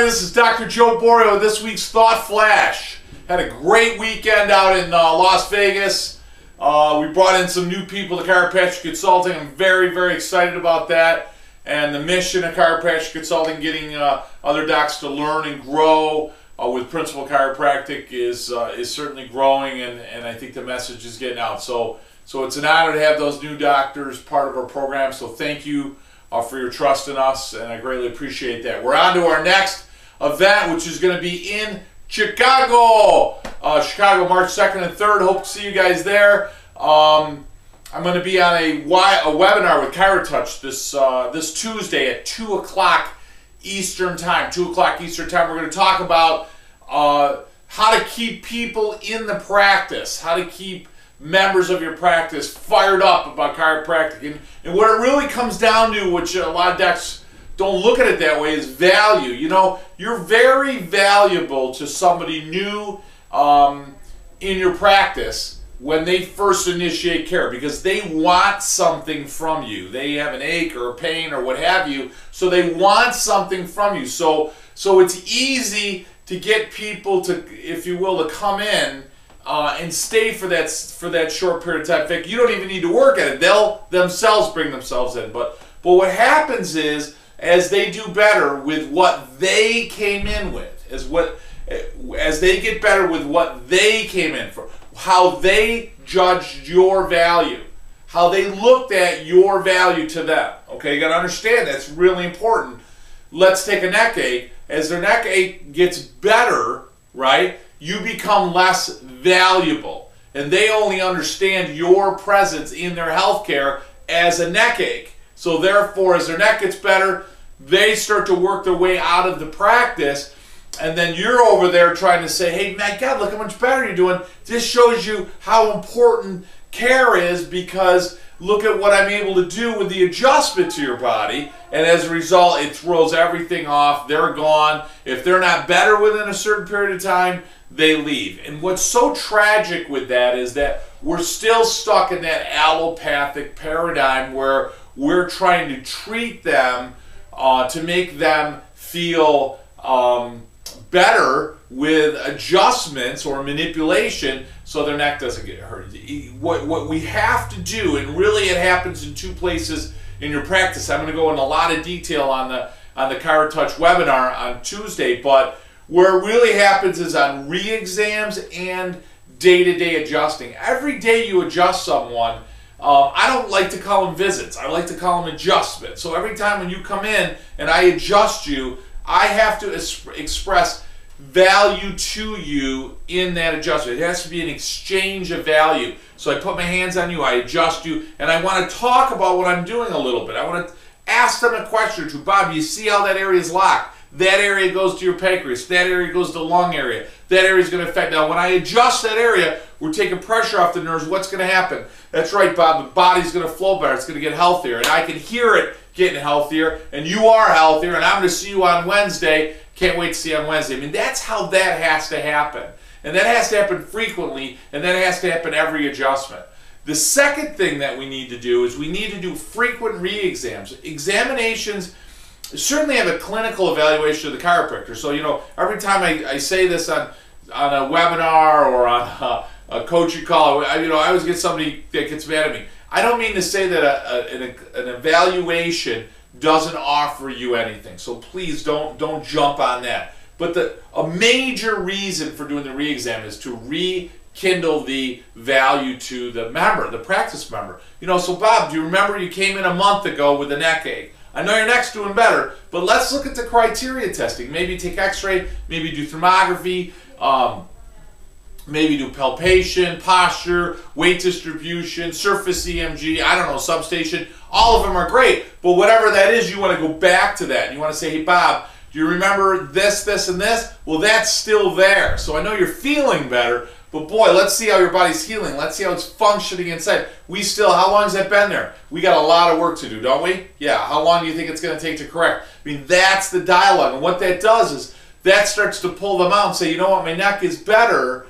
everybody. This is Dr. Joe Borio with this week's Thought Flash. Had a great weekend out in Las Vegas. We brought in some new people to Chiropractic Consulting. I'm very, very excited about that. And the mission of Chiropractic Consulting, getting other docs to learn and grow with Principle Chiropractic is certainly growing, and I think the message is getting out. So it's an honor to have those new doctors part of our program, so thank you for your trust in us, and I greatly appreciate that. We're on to our next event, which is going to be in Chicago. Chicago, March 2nd and 3rd. Hope to see you guys there. I'm going to be on a webinar with ChiroTouch this Tuesday at 2 o'clock Eastern Time. 2 o'clock Eastern Time, we're going to talk about how to keep people in the practice, how to keep members of your practice fired up about chiropractic. And what it really comes down to, which a lot of docs don't look at it that way, is value. You know, you're very valuable to somebody new in your practice when they first initiate care, because they want something from you. They have an ache or a pain or what have you, so they want something from you. So it's easy to get people to, if you will, to come in and stay for that short period of time. In fact, you don't even need to work at it. They'll themselves bring themselves in. But what happens is, as they do better with what they came in with, as they get better with what they came in for, how they judged your value, how they looked at your value to them. Okay, you got to understand that's really important. Let's take a neck ache. As their neck ache gets better, right, you become less valuable, and they only understand your presence in their healthcare as a neck ache. So therefore, as their neck gets better, they start to work their way out of the practice. And then you're over there trying to say, hey, my God, look how much better you're doing. This shows you how important care is, because look at what I'm able to do with the adjustment to your body. And as a result, it throws everything off. They're gone. If they're not better within a certain period of time, they leave. And what's so tragic with that is that we're still stuck in that allopathic paradigm where we're trying to treat them to make them feel better with adjustments or manipulation, so their neck doesn't get hurt. What we have to do, and really it happens in two places in your practice. I'm going to go in a lot of detail on the ChiroTouch webinar on Tuesday, but where it really happens is on re-exams and day-to-day adjusting. Every day you adjust someone, I don't like to call them visits. I like to call them adjustments. So every time when you come in and I adjust you, I have to express value to you in that adjustment. It has to be an exchange of value. So I put my hands on you, I adjust you, and I want to talk about what I'm doing a little bit. I want to ask them a question or two. Bob, you see how that area is locked? That area goes to your pancreas. That area goes to the lung area. That area is going to affect. Now, when I adjust that area, we're taking pressure off the nerves. What's going to happen? That's right, Bob. The body's going to flow better. It's going to get healthier. And I can hear it getting healthier. And you are healthier. And I'm going to see you on Wednesday. Can't wait to see you on Wednesday. I mean, that's how that has to happen. And that has to happen frequently. And that has to happen every adjustment. The second thing that we need to do is we need to do frequent re-exams. Examinations certainly have a clinical evaluation of the chiropractor. So, you know, every time I say this on a webinar or on a coaching call, I always get somebody that gets mad at me. I don't mean to say that an evaluation doesn't offer you anything. So please don't jump on that. But a major reason for doing the re-exam is to rekindle the value to the member, the practice member. You know, so Bob, do you remember you came in a month ago with a neck ache? I know your neck's doing better, but let's look at the criteria testing. Maybe take x-ray, maybe do thermography, maybe do palpation, posture, weight distribution, surface EMG, I don't know, substation. All of them are great, but whatever that is, you want to go back to that. You want to say, hey, Bob, do you remember this, this, and this? Well, that's still there. So I know you're feeling better, but boy, let's see how your body's healing. Let's see how it's functioning inside. How long has that been there? We got a lot of work to do, don't we? Yeah, how long do you think it's going to take to correct? I mean, that's the dialogue. And what that does is that starts to pull them out and say, you know what, my neck is better,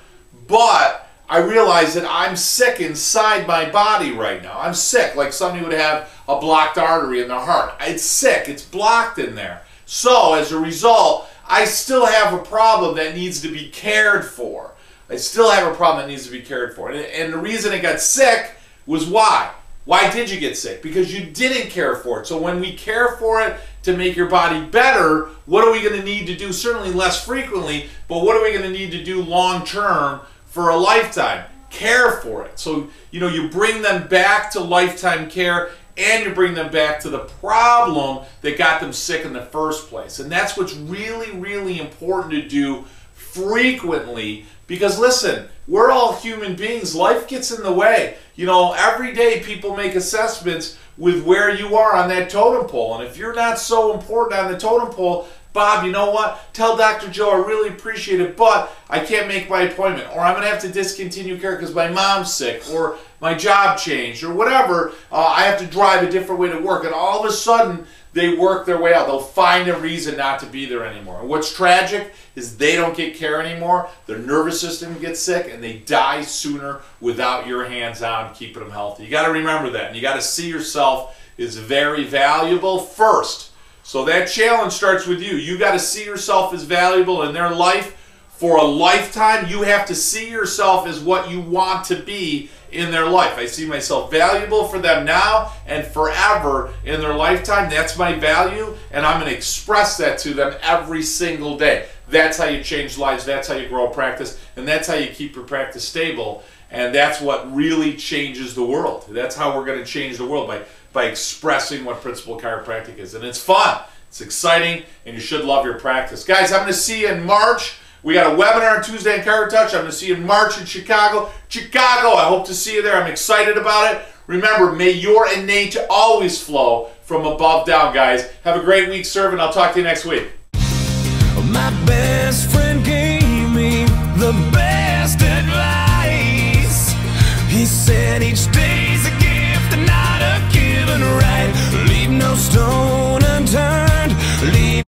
but I realize that I'm sick inside my body right now. I'm sick, like somebody would have a blocked artery in their heart. It's sick, it's blocked in there. So as a result, I still have a problem that needs to be cared for. I still have a problem that needs to be cared for. And the reason it got sick was why? Why did you get sick? Because you didn't care for it. So when we care for it to make your body better, what are we going to need to do? Certainly less frequently, but what are we going to need to do long term for a lifetime? Care for it. So, you know, you bring them back to lifetime care and you bring them back to the problem that got them sick in the first place. And that's what's really, really important to do frequently, because listen, we're all human beings. Life gets in the way. You know, every day people make assessments with where you are on that totem pole. And if you're not so important on the totem pole, Bob, you know what? Tell Dr. Joe I really appreciate it, but I can't make my appointment, or I'm going to have to discontinue care because my mom's sick, or my job changed, or whatever. I have to drive a different way to work. And all of a sudden, they work their way out. They'll find a reason not to be there anymore. And what's tragic is they don't get care anymore. Their nervous system gets sick, and they die sooner without your hands on keeping them healthy. You got to remember that, and you got to see yourself is very valuable first. So that challenge starts with you. You got to see yourself as valuable in their life for a lifetime. You have to see yourself as what you want to be in their life. I see myself valuable for them now and forever in their lifetime. That's my value, and I'm going to express that to them every single day. That's how you change lives. That's how you grow a practice, and that's how you keep your practice stable. And that's what really changes the world. That's how we're going to change the world, by expressing what Principle Chiropractic is. And it's fun, it's exciting, and you should love your practice. Guys, I'm going to see you in March. We got a webinar on Tuesday in ChiroTouch. I'm going to see you in March in Chicago. Chicago, I hope to see you there. I'm excited about it. Remember, may your innate always flow from above down, guys. Have a great week serving. I'll talk to you next week. My best friend gave me the best advice. He said each day's a gift and not a right, leave no stone